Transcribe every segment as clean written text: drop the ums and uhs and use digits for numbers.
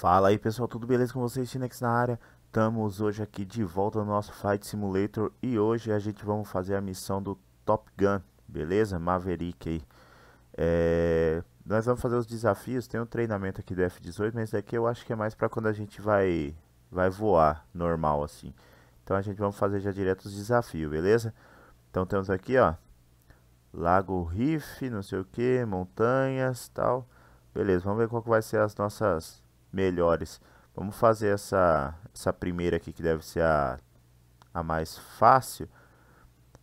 Fala aí pessoal, tudo beleza com vocês? TneXs na área. Estamos hoje aqui de volta no nosso Flight Simulator e hoje a gente vamos fazer a missão do Top Gun, beleza? Maverick aí. Nós vamos fazer os desafios, tem um treinamento aqui do F-18, mas esse daqui eu acho que é mais para quando a gente vai voar normal assim. Então a gente vai fazer já direto os desafios, beleza? Então temos aqui, ó, Lago Riff, não sei o que, montanhas, tal. Beleza, vamos ver qual que vai ser as nossas melhores. Vamos fazer essa primeira aqui, que deve ser a mais fácil.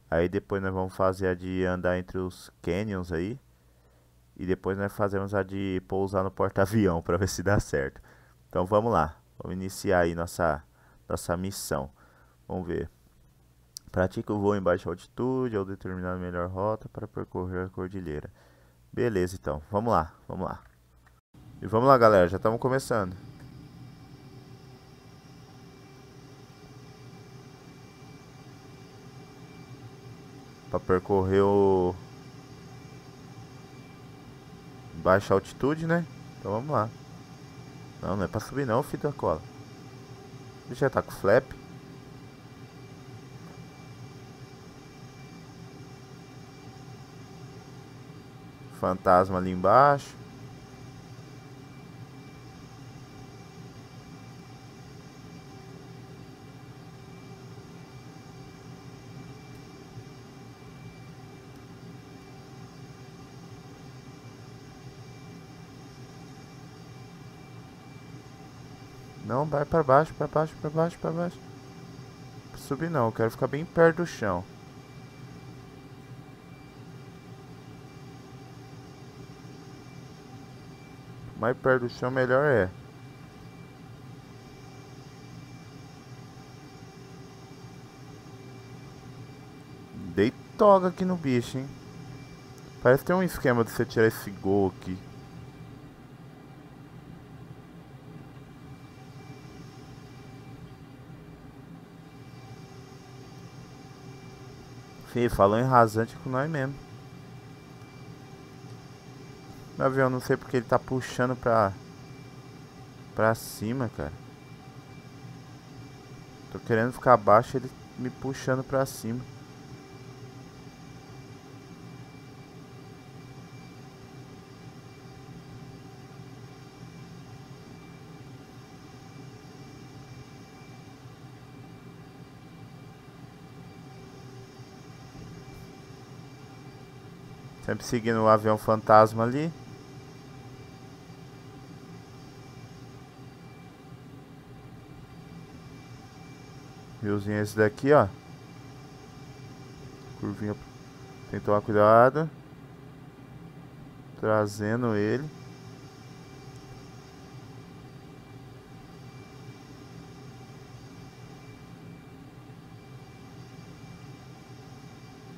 Aí depois nós vamos fazer a de andar entre os canyons aí. E depois nós fazemos a de pousar no porta-avião para ver se dá certo. Então vamos lá, vamos iniciar aí nossa missão. Vamos ver. Pratica o voo em baixa altitude ou determinar a melhor rota para percorrer a cordilheira. Beleza, então, vamos lá, vamos lá. E vamos lá, galera, já estamos começando. Para percorrer o... baixa altitude, né? Então vamos lá. Não, não é para subir não, filho da cola. Ele já tá com flap. Fantasma ali embaixo. Não, vai para baixo, para baixo, para baixo, para baixo. Não vou subir não, eu quero ficar bem perto do chão. Mais perto do chão melhor é. Dei toga aqui no bicho, hein. Parece que tem um esquema de você tirar esse gol aqui. Fih, falou em rasante com nós mesmo. O avião, não sei porque ele tá puxando pra cima, cara. Tô querendo ficar abaixo, ele me puxando pra cima. Sempre seguindo o avião fantasma ali. Riozinho esse daqui, ó. Curvinha. Tem que tomar cuidado. Trazendo ele.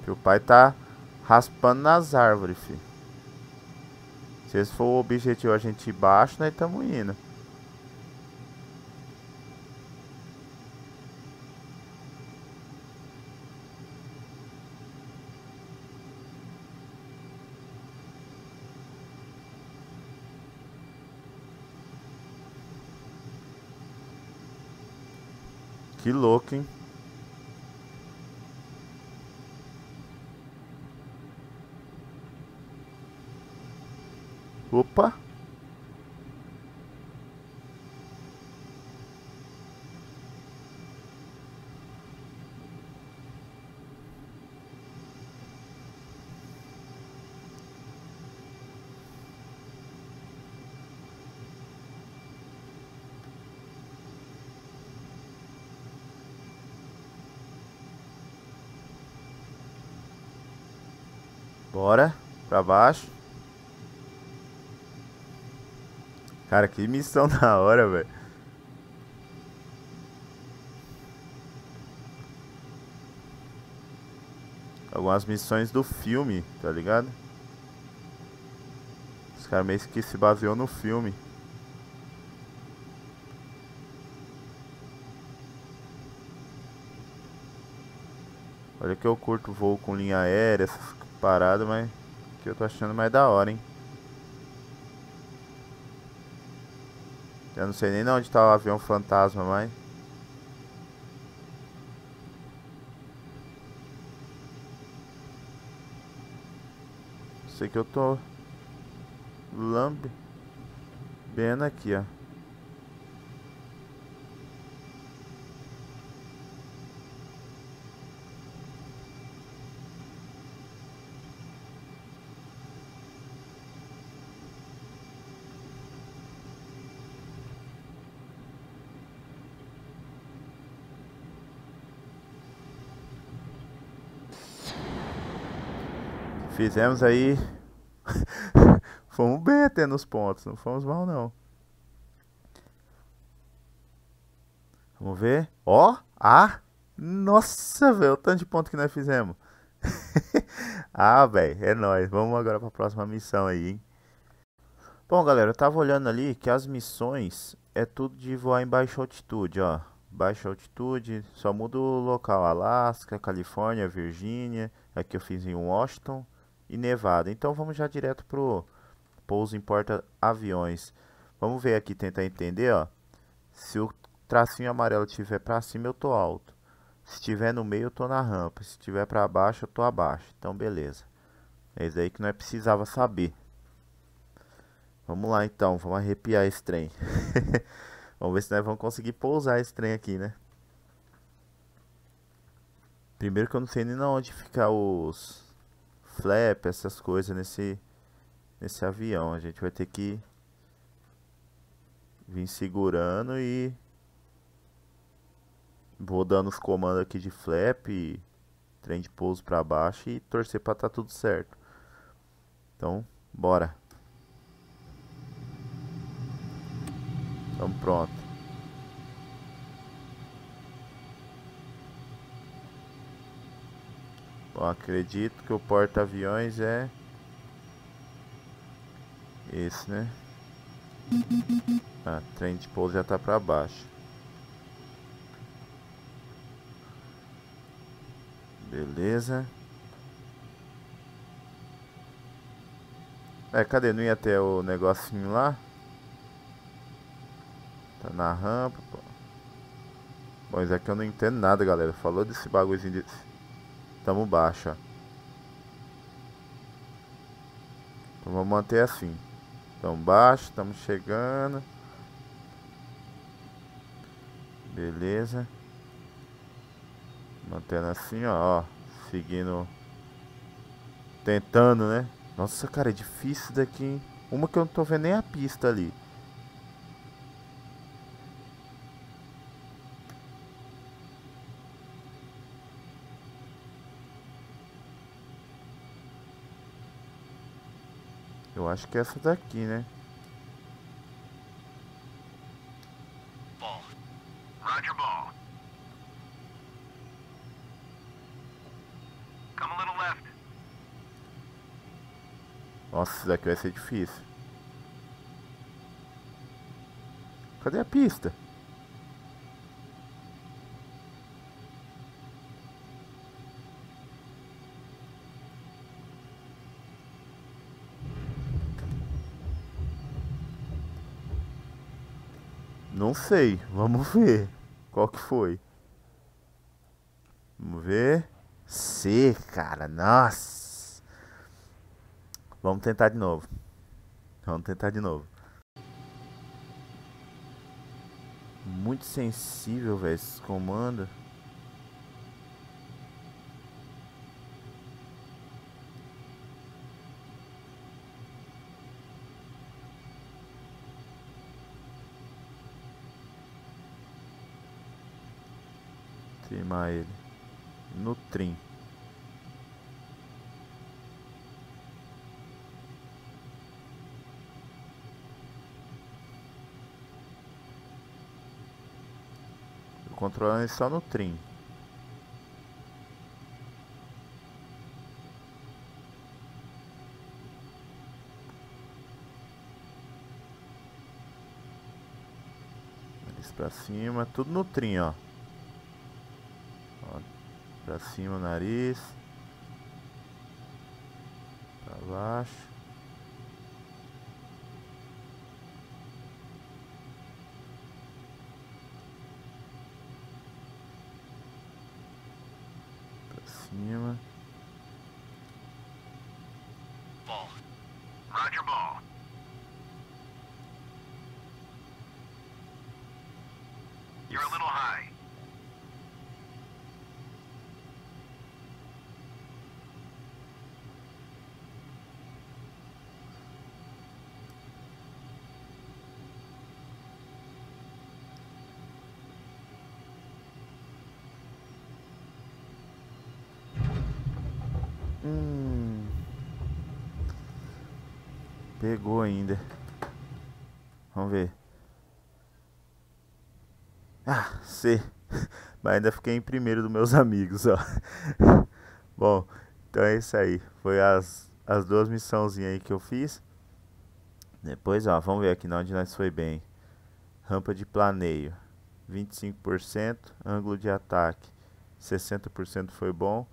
Meu pai tá raspando nas árvores, filho. Se esse for o objetivo, a gente ir baixo, nós estamos indo. Que louco, hein? Opa! Bora pra baixo. Cara, que missão da hora, velho. Algumas missões do filme, tá ligado? Os caras meio que se baseou no filme. Olha que eu curto voo com linha aérea, essas paradas, mas que eu tô achando mais da hora, hein? Eu não sei nem onde tá o avião fantasma, mas... sei que eu tô... lambendo aqui, ó. Fizemos aí, fomos bem até nos pontos, não fomos mal não. Vamos ver, ó, nossa, velho, o tanto de ponto que nós fizemos. Velho, é nóis, vamos agora para a próxima missão aí, hein? Bom, galera, eu tava olhando ali que as missões é tudo de voar em baixa altitude, ó. Baixa altitude, só muda o local, Alasca, Califórnia, Virgínia, aqui eu fiz em Washington e Nevada. Então vamos já direto pro pouso em porta-aviões. Vamos ver aqui, tentar entender, ó. Se o tracinho amarelo tiver para cima, eu tô alto. Se tiver no meio, eu tô na rampa. Se tiver para baixo, eu tô abaixo. Então beleza. É isso aí que nós precisava saber. Vamos lá então, vamos arrepiar esse trem. Vamos ver se nós vamos conseguir pousar esse trem aqui, né? Primeiro que eu não sei nem onde ficar os flaps, essas coisas nesse avião. A gente vai ter que vir segurando e vou dando os comandos aqui de flap, trem de pouso para baixo e torcer para tá tudo certo. Então, bora. Então pronto. Bom, acredito que o porta-aviões é esse, né? Ah, trem de pouso já tá pra baixo. Beleza. É, cadê? Não ia até o negocinho lá? Tá na rampa, pô. Bom, isso aqui eu não entendo nada, galera. Falou desse bagulhozinho de... tamo baixo, ó. Então vamos manter assim. Tamo baixo, estamos chegando. Beleza. Mantendo assim, ó. Seguindo. Tentando, né? Nossa, cara, é difícil daqui, hein? Uma que eu não tô vendo nem a pista ali. Eu acho que é essa daqui, né? Ball. Roger Ball. Come a little left. Nossa, isso daqui vai ser difícil. Cadê a pista? Não sei, vamos ver qual que foi. Vamos ver. C, cara, nossa. Vamos tentar de novo. Vamos tentar de novo. Muito sensível, velho, esses comandos. Trimar ele no trim. Tô controlando ele só no trim. Nariz pra cima, tudo no trim, ó. Pra cima o nariz, pra baixo, cima. Ball. Roger Ball. You're a little high. Pegou ainda. Vamos ver. Ah, C. Mas ainda fiquei em primeiro dos meus amigos, ó. Bom, então é isso aí. Foi as duas missãozinhas aí que eu fiz. Depois, ó, vamos ver aqui onde nós foi bem. Rampa de planeio, 25%. Ângulo de ataque, 60% foi bom.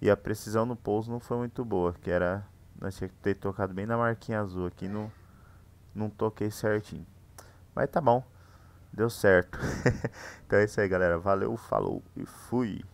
E a precisão no pouso não foi muito boa, que era... Nós tinha que ter tocado bem na marquinha azul aqui, não toquei certinho. Mas tá bom, deu certo. Então é isso aí, galera. Valeu, falou e fui.